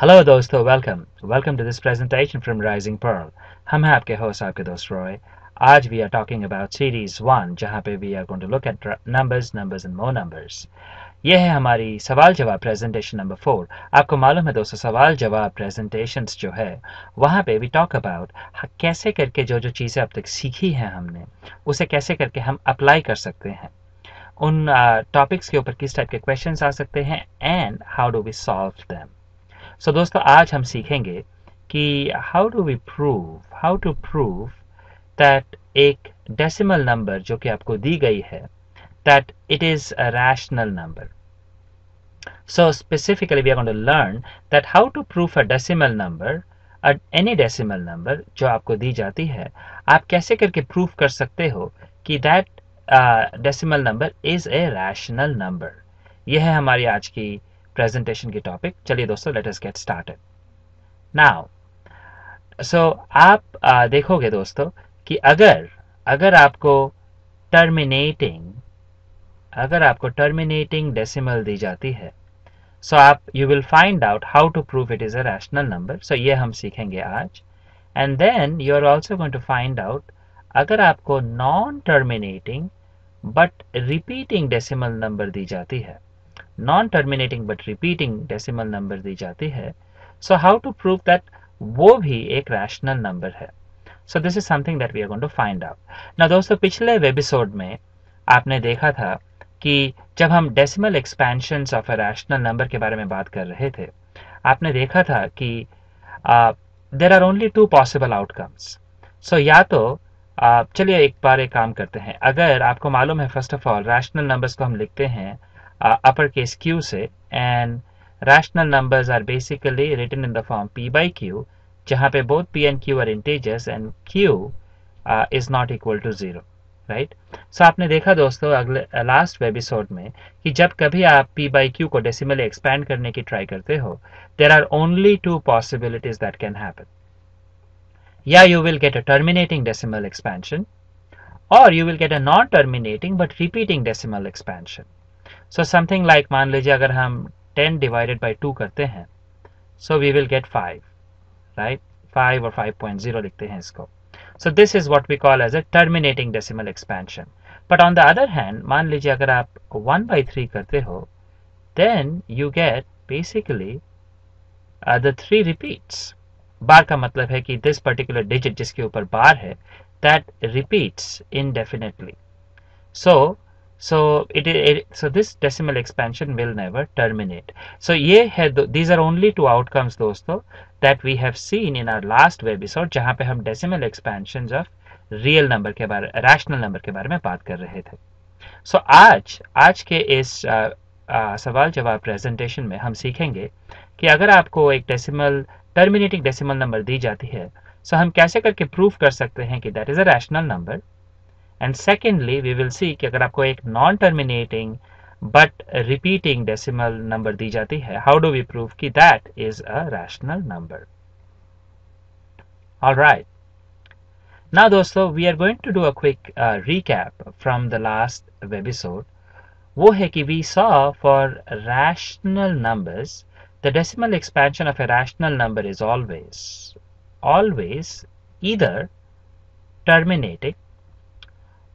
Hello दोस्तों, welcome to this presentation from rising Perl. हम हैं आपके होस्ट, आपके दोस्त रॉय. आज we are talking about series one, जहां पे we are going to look at numbers and more numbers. यह है हमारी सवाल जवाब प्रेजेंटेशन नंबर 4. आपको मालूम है दोस्तों, सवाल जवाब प्रेजेंटेशंस जो है वहाँ पे वी टॉक अबाउट कैसे करके जो चीज़ें अब तक सीखी हैं हमने, उसे कैसे करके हम अप्लाई कर सकते हैं, उन टॉपिक्स के ऊपर किस टाइप के क्वेश्चंस आ सकते हैं and how do we solve them. So दोस्तों, आज हम सीखेंगे कि हाउ टू प्रूव दैट एक डेसिमल नंबर जो कि आपको दी गई है that it is a rational number. So specifically we are going to learn that how to prove a decimal number, any decimal number जो आपको दी जाती है, आप कैसे करके prove कर सकते हो कि that decimal number is a rational number. यह है हमारी आज की presentation की topic. चलिए दोस्तों, let us get started. Now, so आप देखोगे दोस्तों कि अगर आपको टर्मिनेटिंग डेसिमल दी जाती है, सो आप you will find out how to prove it is a rational number. So ये हम सीखेंगे आज. And then you are also going to find out अगर आपको non terminating but repeating decimal number दी जाती है, so how to prove that वो भी एक रैशनल नंबर है. So this is something that we are going to find out. ना दोस्तों, पिछले एपिसोड में आपने देखा था कि जब हम decimal expansions of a rational number के बारे में बात कर रहे थे, आपने देखा था कि there are only 2 possible outcomes. So या तो चलिए एक बार एक काम करते हैं. अगर आपको मालूम है, first of all rational numbers को हम लिखते हैं अपर केस क्यू से, and rational numbers are basically written in the form P by Q, जहाँ पे both P and Q are integers and Q is not equal to 0. Right. So आपने देखा दोस्तों अगले लास्ट एपिसोड में कि जब कभी आप p बाई क्यू को डेसिमली एक्सपैंड करने की ट्राई करते हो, there are only 2 possibilities that can happen. या you will get a terminating decimal expansion, और you will get a non terminating but repeating decimal expansion. So something like, मान लीजिए अगर हम 10 डिवाइडेड बाई 2 करते हैं, so we will get 5. Right, 5 और 5.0 लिखते हैं इसको. So this is what we call as a terminating decimal expansion. But on the other hand, मान लीजिए अगर आप 1 by 3 करते हो, then you get basically the 3 repeats. बार का मतलब है कि this particular digit जिसके ऊपर बार है, that repeats indefinitely. So this decimal expansion will never terminate. So ये है, these are only 2 outcomes दोस्तों that we have seen in our last webisode, जहाँ पे हम decimal expansions of real number के बारे, rational number के बारे में बात कर रहे थे. So आज के इस सवाल जवाब presentation में हम सीखेंगे कि अगर आपको एक decimal, terminating decimal number दी जाती है, so हम कैसे करके prove कर सकते हैं कि that is a rational number. And secondly, we will see कि अगर आपको एक non-terminating but repeating decimal number दी जाती है, how do we prove कि that is a rational number. All right. Now दोस्तों, we are going to do a quick recap from the last webisode. वो है कि we saw for rational numbers, the decimal expansion of a rational number is always either terminating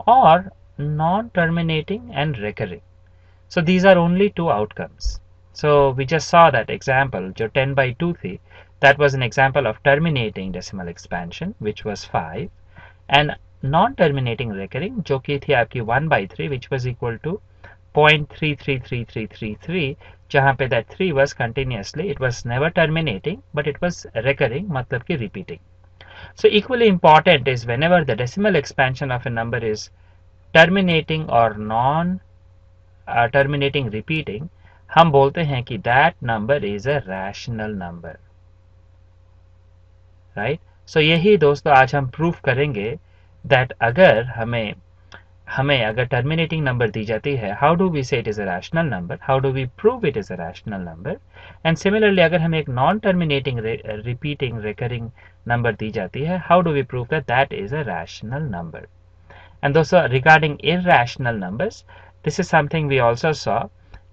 or non-terminating and recurring. So these are only 2 outcomes. So we just saw that example, जो 10 by 2 थी, that was an example of terminating decimal expansion, which was 5, and non-terminating recurring, जो की थी आपकी 1 by 3, which was equal to 0.333333, जहाँ पे that 3 was continuously, it was never terminating, but it was recurring, मतलब की repeating. So equally important is whenever the decimal expansion of a number is terminating or non-terminating repeating, हम बोलते हैं कि that number is a rational number. Right? So यही दोस्तों आज हम prove करेंगे that अगर हमें अगर terminating number दी जाती है, how do we say it is a rational number? How do we prove it is a rational number? And similarly अगर हमें एक non-terminating repeating recurring number दी जाती है, how do we prove that that is a rational number? And also regarding irrational numbers, this is something we also saw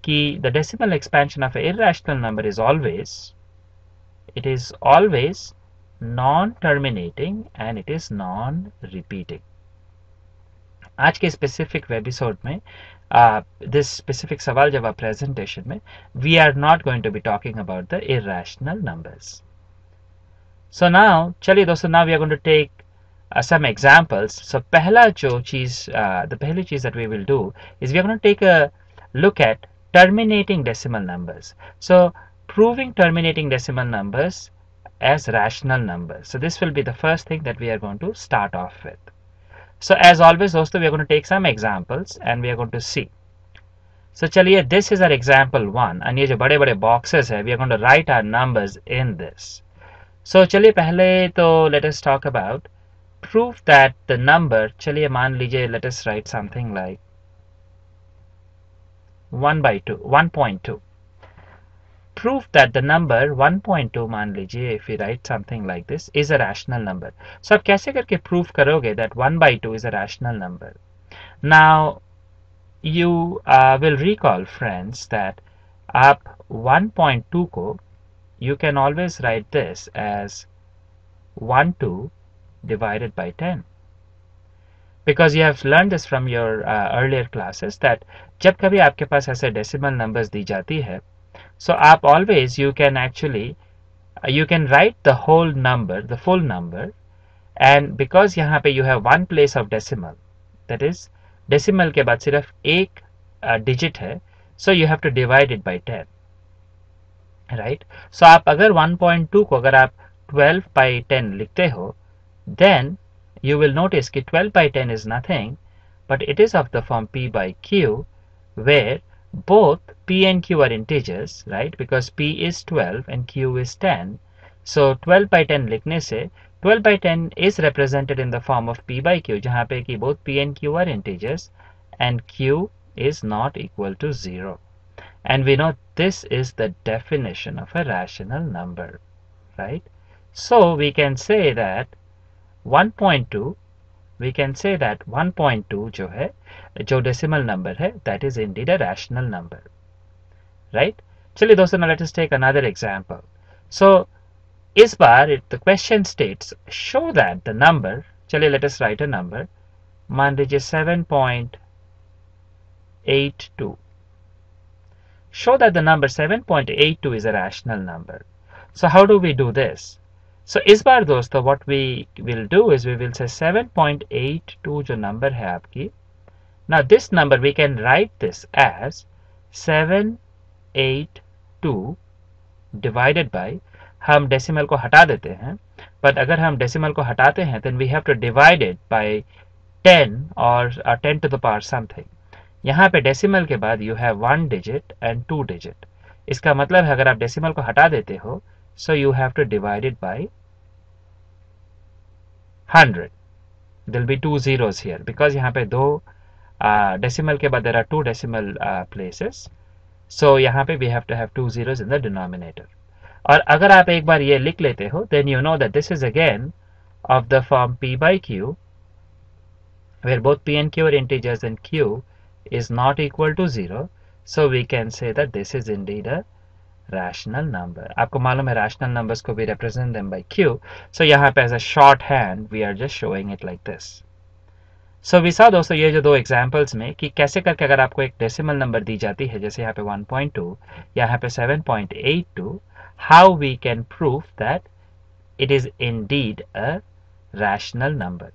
कि the decimal expansion of an irrational number is always It is always non-terminating and it is non-repeating. आज के specific episode में this specific सवाल जवाब presentation में we are not going to be talking about the irrational numbers. So now चलिए दोस्तों, now we are going to take some examples. So पहली चीज that we will do is we are going to take a look at terminating decimal numbers. So proving terminating decimal numbers as rational numbers. So this will be the first thing that we are going to start off with. So as always, also we are going to take some examples and we are going to see. So chaliye, this is our example 1 and ye jo bade bade boxes hai, we are going to write our numbers in this. So chaliye pehle to let us talk about prove that the number, chaliye maan lijiye, let us write something like 1.2. Prove that the number 1.2, मान लीजिए, if we write something like this, is a rational number. So आप कैसे करके prove करोगे that 1/2 is a rational number? Now you will recall, friends, that आप 1.2 को you can always write this as 1/2 divided by 10. Because you have learned this from your earlier classes that जब कभी आपके पास ऐसे decimal numbers दी जाती है, so आप always you can write the whole number, the full number, and because यहाँ पे you have one place of decimal, that is decimal के बाद सिर्फ एक digit है, so you have to divide it by 10, right? So आप अगर 1.2 को अगर आप 12/10 लिखते हो, then you will notice कि 12/10 is nothing, but it is of the form p/q, where both p and q are integers, right? Because p is 12 and q is 10. So 12/10 लिखने से 12/10 is represented in the form of p/q, जहाँ पे कि both p and q are integers and q is not equal to 0. And we know this is the definition of a rational number, right? So we can say that 1.2, we can say that 1.2 जो है, जो decimal number है, that is indeed a rational number, right? चलिए दोस्तों, now let us take another example. So इस बार the question states show that the number, चलिए let us write a number, मान लीजिए 7.82. Show that the number 7.82 is a rational number. So how do we do this? So इस बार दोस्तों, what we will do is we will say 7.82 जो number है आपकी, now this number we can write this as 782 divided by, हम decimal को हटा देते हैं, but अगर हम decimal को हटाते हैं then we have to divide it by 10 or 10 to the power something. यहाँ पे decimal के बाद you have 1 digit and 2 digit. इसका मतलब है अगर आप decimal को हटा देते हो, so you have to divide it by 100. There will be 2 zeros here because यहाँ पे दो decimal के बाद there are 2 decimal places. So यहाँ पे we have to have 2 zeros in the denominator. और अगर आप एक बार ये लिख लेते हो, then you know that this is again of the form p/q, where both p and q are integers and q is not equal to 0. So we can say that this is indeed a rational number. आपको मालूम है rational numbers को भी represent them by q. So यहाँ पे as a shorthand we are just showing it like this. So we saw दोस्तों ये जो दो examples में कि कैसे करके अगर आपको एक decimal number दी जाती है, जैसे यहाँ पे 1.2, यहाँ पे 7.82, how we can prove that it is indeed a rational number.